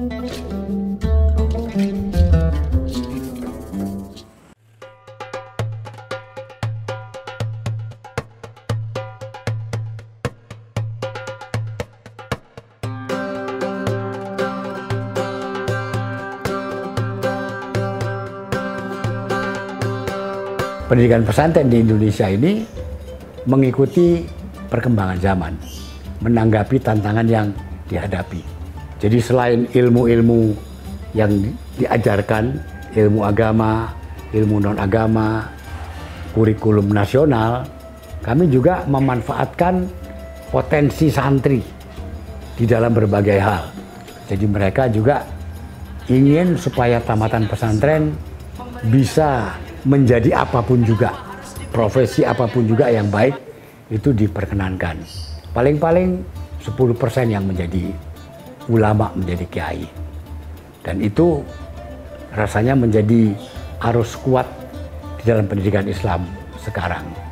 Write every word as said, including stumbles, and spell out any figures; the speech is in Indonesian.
Pendidikan pesantren di Indonesia ini mengikuti perkembangan zaman, menanggapi tantangan yang dihadapi. Jadi selain ilmu-ilmu yang diajarkan, ilmu agama, ilmu non-agama, kurikulum nasional, kami juga memanfaatkan potensi santri di dalam berbagai hal. Jadi mereka juga ingin supaya tamatan pesantren bisa menjadi apapun juga, profesi apapun juga yang baik itu diperkenankan. Paling-paling sepuluh persen yang menjadi ulama, menjadi kiai. Dan itu rasanya menjadi arus kuat di dalam pendidikan Islam sekarang.